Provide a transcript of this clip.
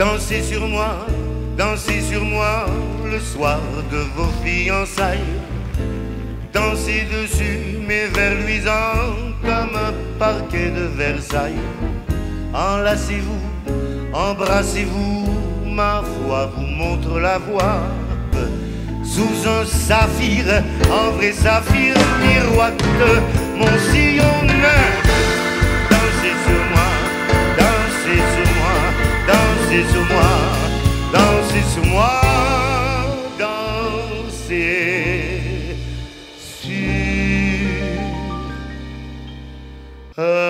dansez sur moi le soir de vos fiançailles. Dansez dessus mes vers luisants comme un parquet de Versailles. Enlacez-vous, embrassez-vous, ma foi vous montre la voie. Sous un saphir, en vrai saphir, miroite mon sillon neuf. Dansez sur moi, dansez sur moi, dansez sur moi, dansez sur moi, dansez sur moi.